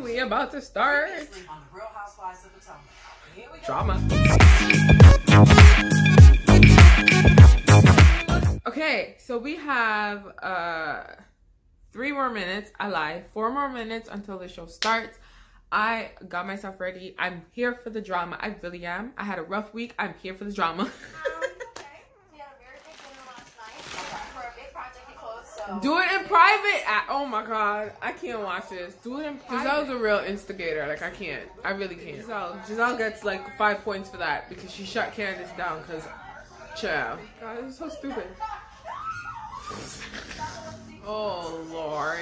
only about to start. On Real Housewives of Potomac. Here we go. Drama. Okay, so we have 3 more minutes. I lied. 4 more minutes until the show starts. I got myself ready. I'm here for the drama. I really am. I had a rough week. I'm here for the drama. Do it in private. Oh my god, I can't watch this. Do it in private. Gizelle's a real instigator. Like, I can't. I really can't. Gizelle gets like 5 points for that because she shut Candace down. Cause, child, god, this is so stupid. Oh lord.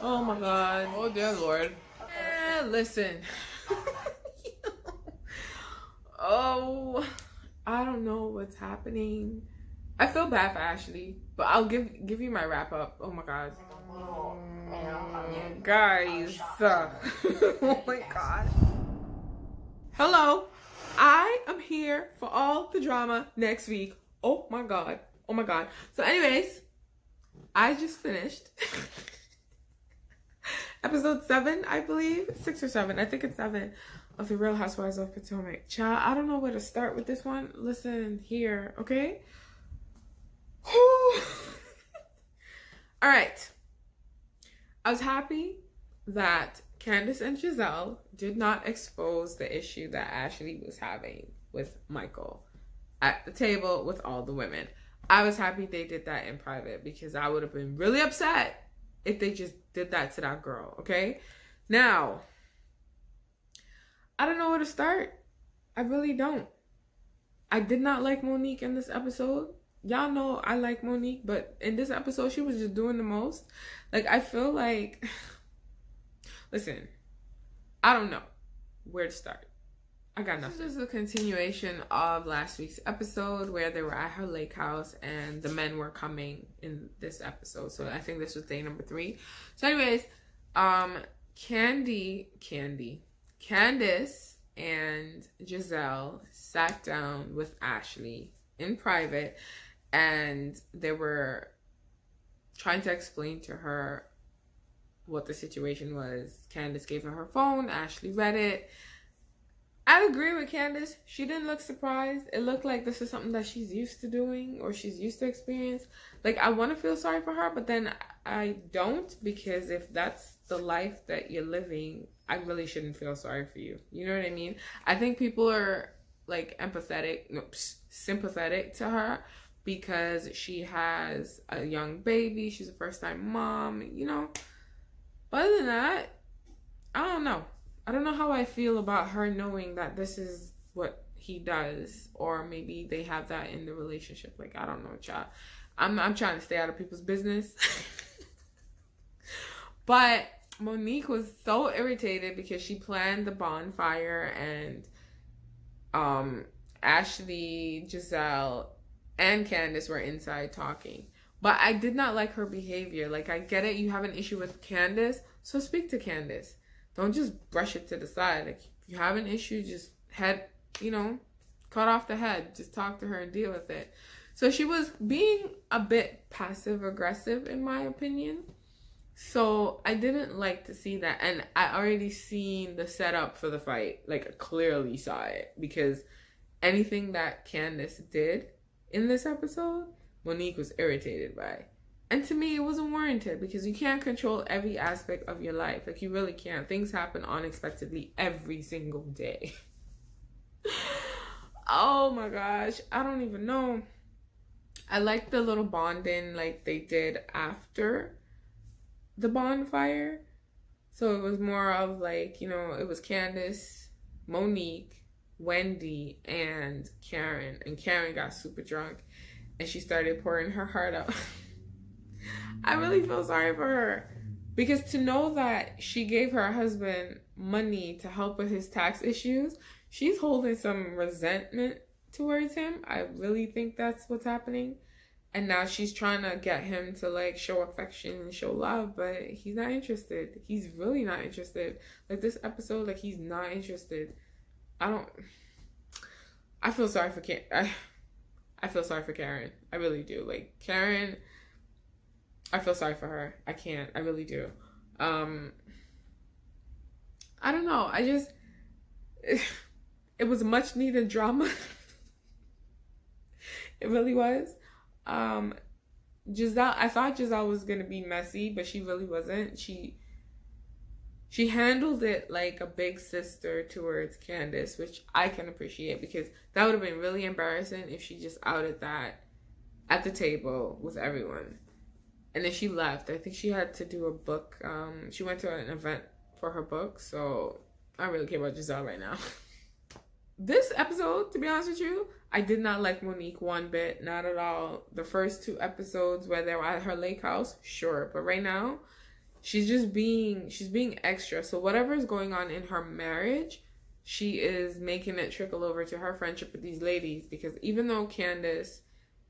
Oh my god. Oh dear lord. Eh, listen. Oh, I don't know what's happening. I feel bad for Ashley, but I'll give you my wrap up. Oh my god. Guys. Oh my god. Hello. I am here for all the drama next week. Oh my god. Oh my god. So anyways, I just finished episode 7, I believe. 6 or 7. I think it's 7 of the Real Housewives of Potomac. Child, I don't know where to start with this one. Listen here, okay? All right. I was happy that Candace and Gizelle did not expose the issue that Ashley was having with Michael at the table with all the women. I was happy they did that in private because I would have been really upset if they just did that to that girl, okay? Now, I don't know where to start. I really don't. I did not like Monique in this episode. Y'all know I like Monique, but in this episode, she was just doing the most. Like, I feel like... Listen, I don't know where to start. I got nothing. This is a continuation of last week's episode where they were at her lake house and the men were coming in this episode. So I think this was day number 3. So anyways, Candace and Gizelle sat down with Ashley in private, and they were trying to explain to her what the situation was. Candace gave her her phone. Ashley read it. I agree with Candace. She didn't look surprised. It looked like this is something that she's used to doing or she's used to experience. Like, I want to feel sorry for her, but then I don't, because if that's the life that you're living, I really shouldn't feel sorry for you. You know what I mean? I think people are like sympathetic to her because she has a young baby. She's a first-time mom, you know. But other than that, I don't know. I don't know how I feel about her knowing that this is what he does, or maybe they have that in the relationship. Like, I don't know, child. I'm trying to stay out of people's business. But Monique was so irritated because she planned the bonfire, and Ashley, Gizelle, and Candace were inside talking. But I did not like her behavior. Like, I get it. You have an issue with Candace, so speak to Candace. Don't just brush it to the side. Like, if you have an issue, just cut off the head. Just talk to her and deal with it. So she was being a bit passive-aggressive, in my opinion. So I didn't like to see that. And I already seen the setup for the fight. Like, I clearly saw it. Because anything that Candace did in this episode, Monique was irritated by. And to me, it wasn't warranted, because you can't control every aspect of your life. Like, you really can't. Things happen unexpectedly every single day. Oh my gosh. I don't even know. I like the little bonding like they did after the bonfire. So it was more of like, it was Candace, Monique, Wendy, and Karen. And Karen got super drunk and she started pouring her heart out. I really feel sorry for her, because to know that she gave her husband money to help with his tax issues, she's holding some resentment towards him. I really think that's what's happening. And now she's trying to get him to, like, show affection and show love, but he's not interested. He's really not interested. Like, this episode, like, he's not interested. I feel sorry for Karen. I feel sorry for Karen. I really do. Like, Karen, I feel sorry for her. I really do. I don't know. I just, it was much needed drama. It really was. Gizelle, I thought Gizelle was going to be messy, but she really wasn't. She handled it like a big sister towards Candace, which I can appreciate, because that would have been really embarrassing if she just outed that at the table with everyone. And then she left. I think she had to do a book. She went to an event for her book, so I don't really care about Gizelle right now. This episode, to be honest with you, I did not like Monique one bit, not at all. The first two episodes where they were at her lake house, sure, but right now, she's just being extra. So whatever is going on in her marriage, she is making it trickle over to her friendship with these ladies, because even though Candace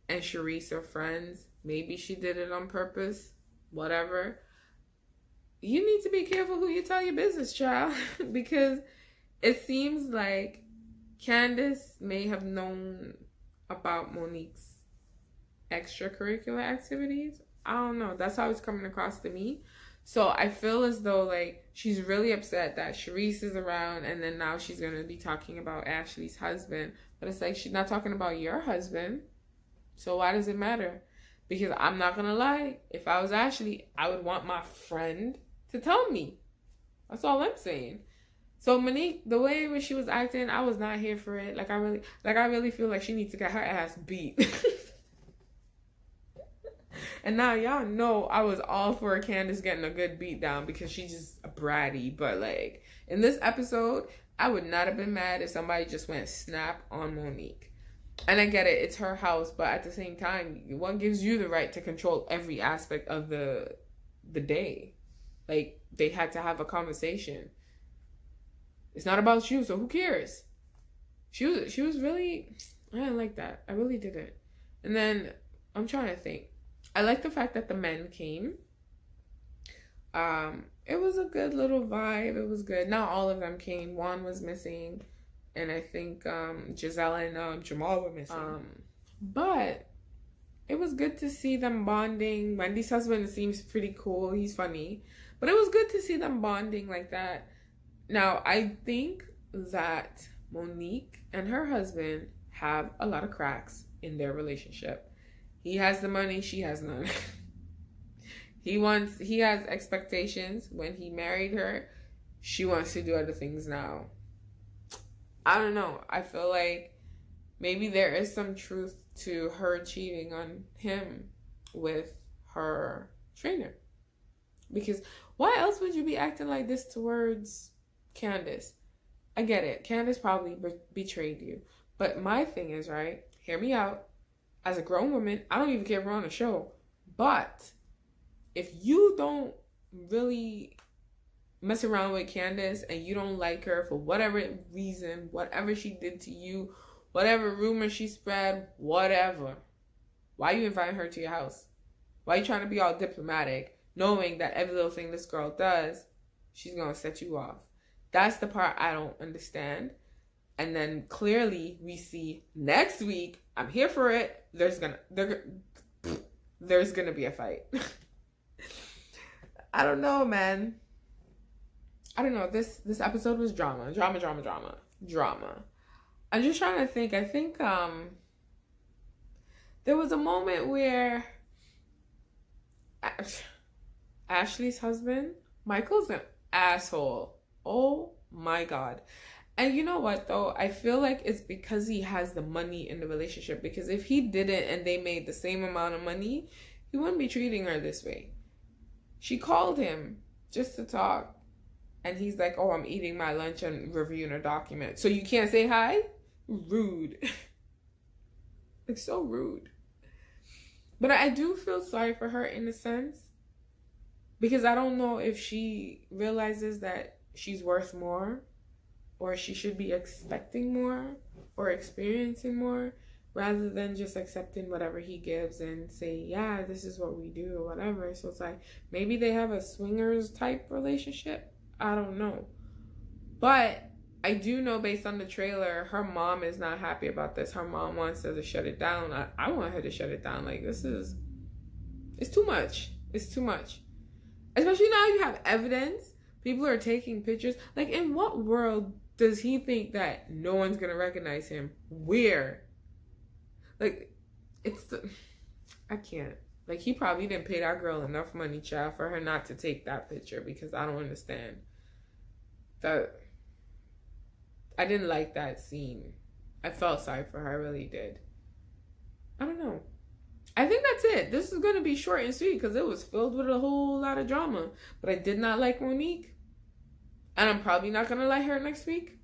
and Sharice are friends, maybe she did it on purpose, whatever. You need to be careful who you tell your business, child, because it seems like Candace may have known about Monique's extracurricular activities. I don't know. That's how it's coming across to me. So I feel as though, like, she's really upset that Sharice is around, and then now she's going to be talking about Ashley's husband. But it's like, she's not talking about your husband. So why does it matter? Because I'm not going to lie, if I was Ashley, I would want my friend to tell me. That's all I'm saying. So Monique, the way in which she was acting, I was not here for it. Like, I really feel like she needs to get her ass beat. And now y'all know I was all for Candace getting a good beat down, because she's just a bratty. But like, in this episode, I would not have been mad if somebody just went snap on Monique. And I get it, it's her house, but at the same time, what gives you the right to control every aspect of the day? Like, they had to have a conversation. It's not about you, so who cares? She was really, I didn't like that. I really didn't. And then, I'm trying to think. I like the fact that the men came. It was a good little vibe. It was good. Not all of them came. Juan was missing. And I think Gizelle and Jamal were missing. But it was good to see them bonding. Wendy's husband seems pretty cool. He's funny. But it was good to see them bonding like that. Now, I think that Monique and her husband have a lot of cracks in their relationship. He has the money, she has none. He has expectations. When he married her, she wants to do other things now. I don't know. I feel like maybe there is some truth to her cheating on him with her trainer. Because why else would you be acting like this towards Candace? I get it. Candace probably betrayed you. But my thing is, right, hear me out. As a grown woman, I don't even care if we're on a show. But if you don't really mess around with Candace and you don't like her for whatever reason, whatever she did to you, whatever rumor she spread, whatever, why you inviting her to your house? Why you trying to be all diplomatic, knowing that every little thing this girl does, she's going to set you off? That's the part I don't understand. And then clearly we see next week, I'm here for it, there's gonna be a fight. I don't know, man. I don't know. This episode was drama. I'm just trying to think. I think there was a moment where Ashley's husband, Michael's an asshole. Oh my God. And you know what, though? I feel like it's because he has the money in the relationship. Because if he didn't and they made the same amount of money, he wouldn't be treating her this way. She called him just to talk. And he's like, oh, I'm eating my lunch and reviewing a document. So you can't say hi? Rude. It's so rude. But I do feel sorry for her in a sense. Because I don't know if she realizes that she's worth more, or she should be expecting more or experiencing more, rather than just accepting whatever he gives and say, yeah, this is what we do or whatever. So it's like, maybe they have a swingers type relationship. I don't know. But I do know, based on the trailer, her mom is not happy about this. Her mom wants her to shut it down. I want her to shut it down. Like, it's too much. Especially now you have evidence. People are taking pictures. Like, in what world does he think that no one's going to recognize him? Where? Like, it's... I can't. Like, he probably didn't pay that girl enough money, child, for her not to take that picture, because I don't understand. That... I didn't like that scene. I felt sorry for her. I really did. I don't know. I think that's it. This is going to be short and sweet because it was filled with a whole lot of drama. But I did not like Monique. And I'm probably not going to like her next week.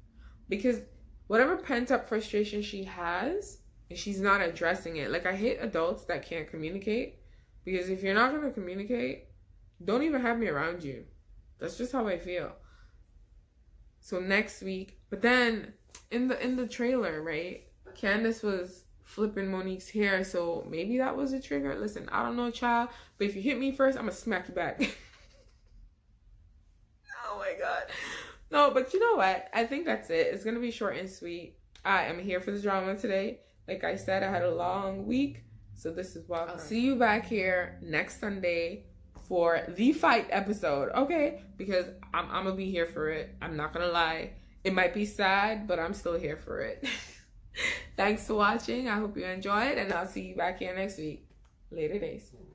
Because whatever pent-up frustration she has, and she's not addressing it. Like, I hate adults that can't communicate. Because if you're not going to communicate, don't even have me around you. That's just how I feel. So next week. But then, in the trailer, right? Candace was... flipping Monique's hair, so maybe that was a trigger. Listen, I don't know, child, but if you hit me first, I'm gonna smack you back. Oh my god. No, but you know what? I think that's it. It's gonna be short and sweet. I am here for the drama today. Like I said, I had a long week, so this is welcome. I'll see you back here next Sunday for the fight episode, okay? Because I'm gonna be here for it. I'm not gonna lie. It might be sad, but I'm still here for it. Thanks for watching. I hope you enjoyed, and I'll see you back here next week. Later days.